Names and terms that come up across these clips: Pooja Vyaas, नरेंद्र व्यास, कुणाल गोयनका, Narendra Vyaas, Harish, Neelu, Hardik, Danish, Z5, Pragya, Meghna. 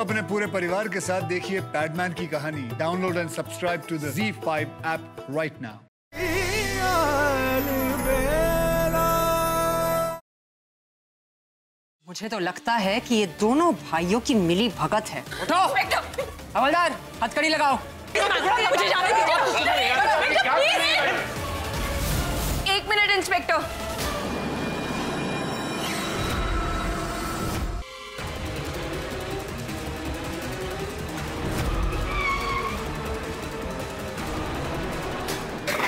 अपने पूरे परिवार के साथ देखिए पैडमैन की कहानी। Download and subscribe to the Z5 app right now. मुझे तो लगता है कि ये दोनों भाइयों की मिली भगत है। उठो हवलदार, हथकड़ी लगाओ। मुझे जाने दीजिए। 1 मिनट इंस्पेक्टर।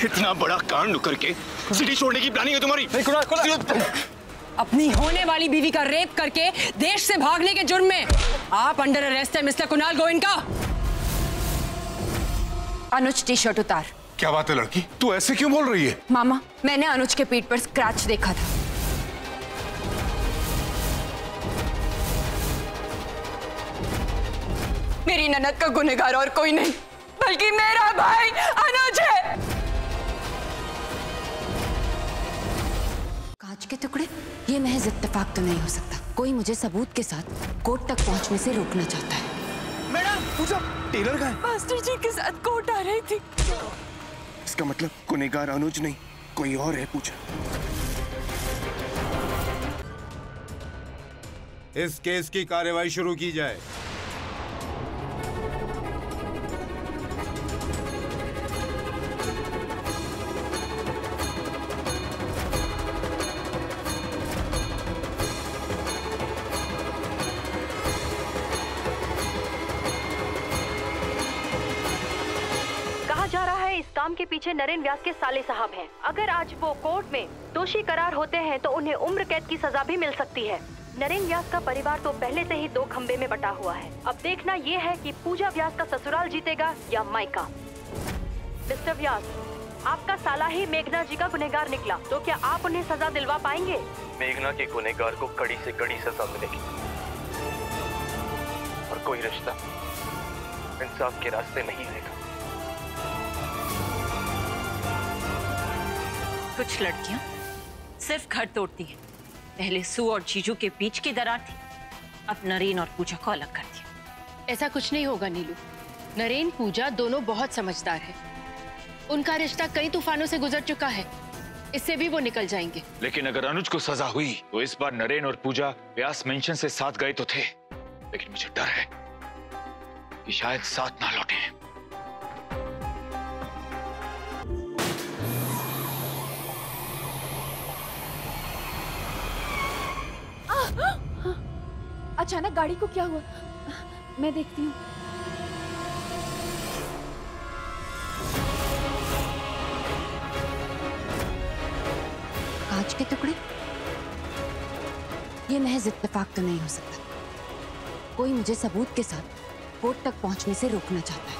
कितना बड़ा कांड करके सिटी छोड़ने की प्लानिंग है तुम्हारी। अपनी होने वाली बीवी का रेप करके देश से भागने के जुर्म में आप अंडर अरेस्ट हैं मिस्टर कुणाल गोयनका। अनुज टी-शर्ट उतार। क्या बात है लड़की, तू ऐसे क्यों बोल रही है? मामा, मैंने अनुज के पीठ पर स्क्रैच देखा था। मेरी ननद का गुनहगार और कोई नहीं बल्कि मेरा भाई अनुज है। कांच के टुकड़े, ये महज इत्तेफाक तो नहीं हो सकता। कोई मुझे सबूत के साथ कोर्ट तक पहुंचने से रोकना चाहता है। मैडम, पूजा, टेलर का है। मास्टर जी के साथ कोर्ट आ रही थी। इसका मतलब गुनहगार अनुज नहीं, कोई और है पूजा। इस केस की कार्रवाई शुरू की जाए। के पीछे नरेंद्र व्यास के साले साहब हैं। अगर आज वो कोर्ट में दोषी करार होते हैं तो उन्हें उम्र कैद की सजा भी मिल सकती है। नरेंद्र व्यास का परिवार तो पहले से ही 2 खंबे में बटा हुआ है। अब देखना ये है कि पूजा व्यास का ससुराल जीतेगा या मायका। मिस्टर व्यास, आपका साला ही मेघना जी का गुनहगार निकला, तो क्या आप उन्हें सजा दिलवा पाएंगे? मेघना के गुनहगार को कड़ी से कड़ी सजा मिलेगी और कोई रिश्ता इंसाफ के रास्ते नहीं आएगा। कुछ लड़कियां सिर्फ घर तोड़ती हैं। पहले सू और जीजू के बीच की दरार थी, अब नरेन और पूजा को अलग कर दिया। ऐसा कुछ नहीं होगा नीलू। नरेन पूजा दोनों बहुत समझदार हैं। उनका रिश्ता कई तूफानों से गुजर चुका है, इससे भी वो निकल जाएंगे। लेकिन अगर अनुज को सजा हुई तो इस बार नरेन और पूजा व्यास मेंशन से साथ गए तो थे, लेकिन मुझे डर है कि शायद साथ ना लौटे। अचानक गाड़ी को क्या हुआ? मैं देखती हूँ। कांच के टुकड़े, ये महज इत्तेफाक तो नहीं हो सकता। कोई मुझे सबूत के साथ कोर्ट तक पहुंचने से रोकना चाहता है।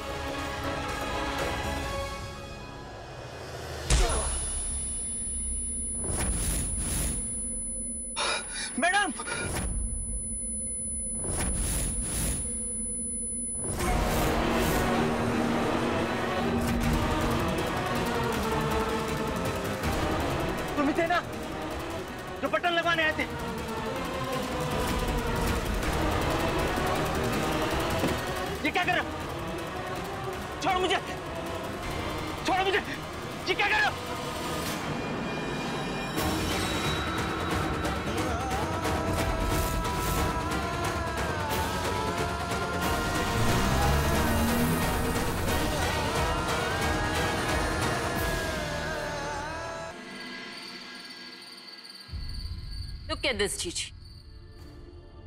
Look at this चीज़।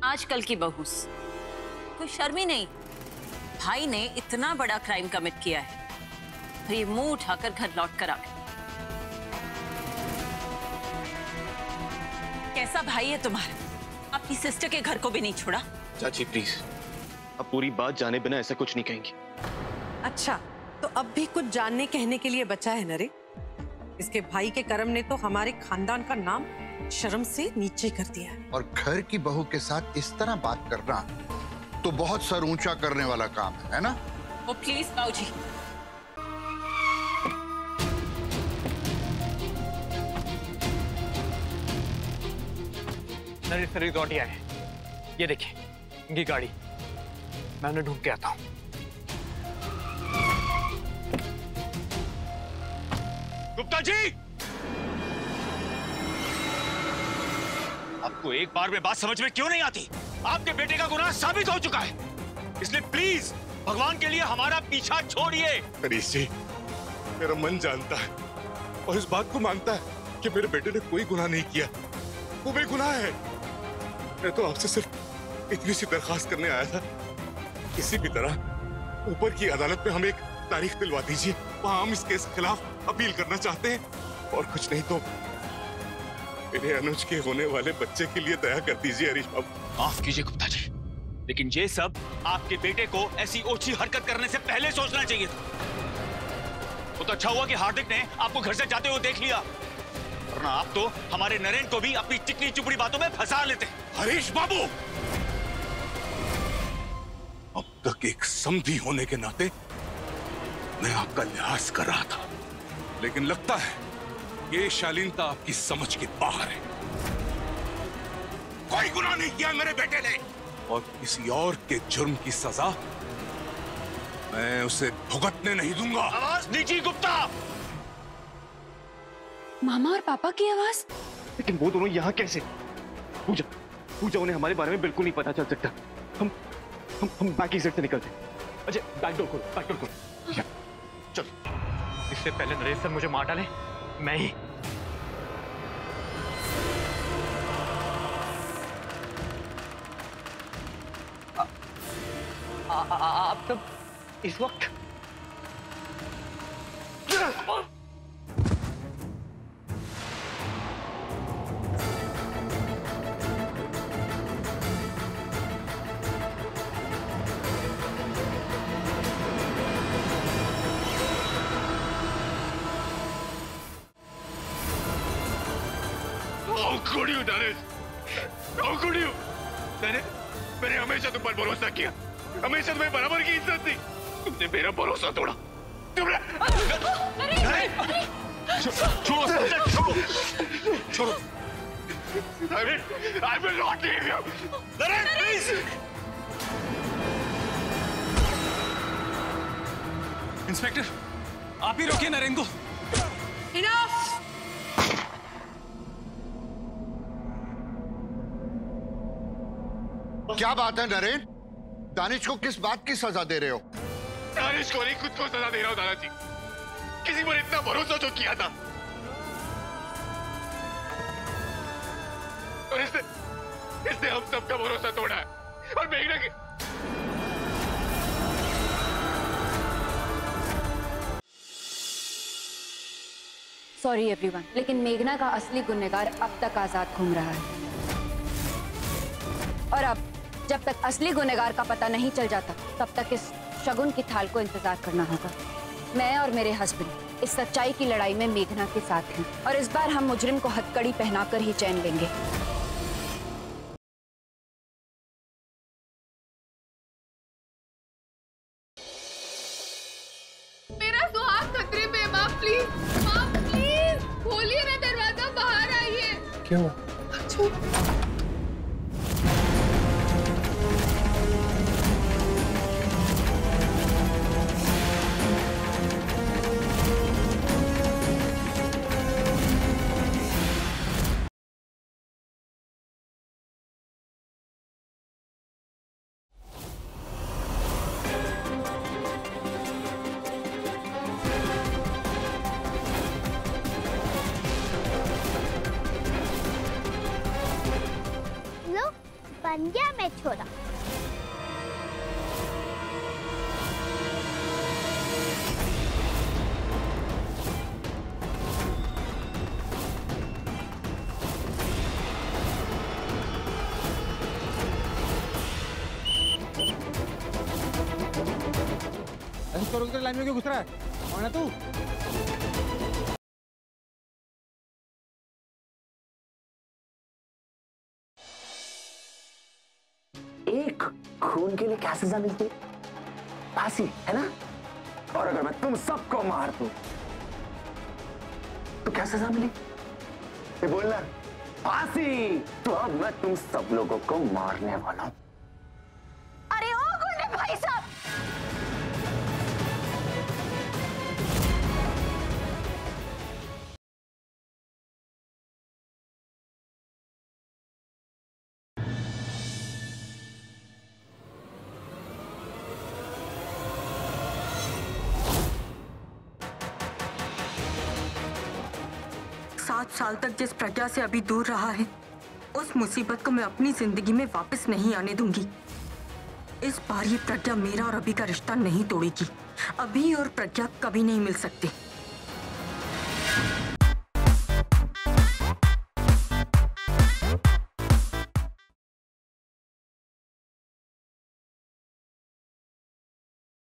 आजकल की बहूस, कोई शर्म ही नहीं। भाई ने इतना बड़ा क्राइम कमिट किया है, तो ये मुंह उठाकर घर लौट कर आ गए। कैसा भाई है तुम्हारा, अपनी सिस्टर के घर को भी नहीं छोड़ा। चाची प्लीज, अब पूरी बात जाने बिना ऐसा कुछ नहीं कहेंगी। अच्छा, तो अब भी कुछ जानने कहने के लिए बचा है नरे। इसके भाई के कर्म ने तो हमारे खानदान का नाम शर्म से नीचे कर दिया। और घर की बहू के साथ इस तरह बात करना तो बहुत सर ऊंचा करने वाला काम है ना? ओ प्लीज बाबूजी। नरेश सर लौट आए। ये देखिए, इनकी गाड़ी। मैं उन्हें ढूंढ के आता हूँ। गुप्ता जी, आपको एक बार में बात समझ में क्यों नहीं आती? आपके बेटे का गुनाह साबित हो चुका है, इसलिए प्लीज भगवान के लिए हमारा पीछा छोड़िए। हरीश जी, मेरा मन जानता है और इस बात को मानता है कि मेरे बेटे ने कोई गुनाह नहीं किया, वो बेगुनाह है। मैं तो आपसे सिर्फ इतनी सी दरखास्त करने आया था, किसी भी तरह ऊपर की अदालत में हम एक तारीख दिलवा दीजिए, वहां हम इस केस के खिलाफ अपील करना चाहते हैं, और कुछ नहीं तो मेरे अनुज के होने वाले बच्चे के लिए दया कर दीजिए। हरीश बाबू, माफ कीजिए गुप्ता जी, लेकिन ये सब आपके बेटे को ऐसी ओछी हरकत करने से पहले सोचना चाहिए था। वो तो अच्छा हुआ कि हार्दिक ने आपको घर से जाते हुए देख लिया, वरना आप तो हमारे नरेंद्र को भी अपनी चिकनी चुपड़ी बातों में फंसा लेते। हरीश बाबू, अब तक एक समझी होने के नाते मैं आपका लिहाज कर रहा था, लेकिन लगता है ये शालीनता आपकी समझ के बाहर है। कोई गुनाह नहीं किया मेरे बेटे ने, और किसी और के जुर्म की सजा मैं उसे भुगतने नहीं दूंगा। आवाज दीजिए गुप्ता। मामा और पापा की आवाज। लेकिन वो दोनों यहाँ कैसे? पूजा, पूजा उन्हें हमारे बारे में बिल्कुल नहीं पता चल सकता। हम बाकी सेट से निकलते। अच्छा, बैकडोर खोलो, बैकडोर खोलो। चलो, इससे पहले नरेश सर मुझे मार डाले, मैं ही। आप तो इस वक्त मैंने हमेशा तुम पर भरोसा किया, हमेशा तुम्हें बराबर की इज्जत दी, तुमने मेरा भरोसा तोड़ा। तुमने छोड़ो, छोड़ो, छोड़ो। I will not leave you. Narendra, please. Inspector, आप ही रोकिए नरेंद्र को। Enough. क्या बात है नरेंद्र? दानिश को किस बात की सजा दे रहे हो? दानिश को नहीं, खुद को सजा दे रहा हूं दादाजी। किसी पर इतना भरोसा जो किया था, और इसने हम सबका भरोसा तोड़ा है। और मेघना के सॉरी एवरीवन, लेकिन मेघना का असली गुनहगार अब तक आजाद घूम रहा है, और अब जब तक असली गुनहगार का पता नहीं चल जाता, तब तक इस शगुन की थाल को इंतजार करना होगा। मैं और मेरे हस्बैंड इस सच्चाई की लड़ाई में मेघना के साथ हैं, और इस बार हम मुजरिम को हथकड़ी पहनाकर ही चैन लेंगे। मेरा सुहाग खतरे में, माँ प्लीज, माँ प्लीज खोलिए ना दरवाजा, बाहर आइए। क्यों? अच्छा। पंजा में छोड़ा। लाइन में क्यों घुस रहा है? और ना तू खून के लिए क्या सजा मिलती? फांसी, है ना? और अगर मैं तुम सबको मार दूं तो क्या सजा मिली? ये बोलना, फांसी। तो अब मैं तुम सब लोगों को मारने वाला हूं। अरे ओ गुंडे भाई 7 साल तक जिस प्रज्ञा से अभी दूर रहा है, उस मुसीबत को मैं अपनी जिंदगी में वापस नहीं आने दूंगी। इस बार ये प्रज्ञा मेरा और अभी का रिश्ता नहीं तोड़ेगी। अभी और प्रज्ञा कभी नहीं मिल सकते।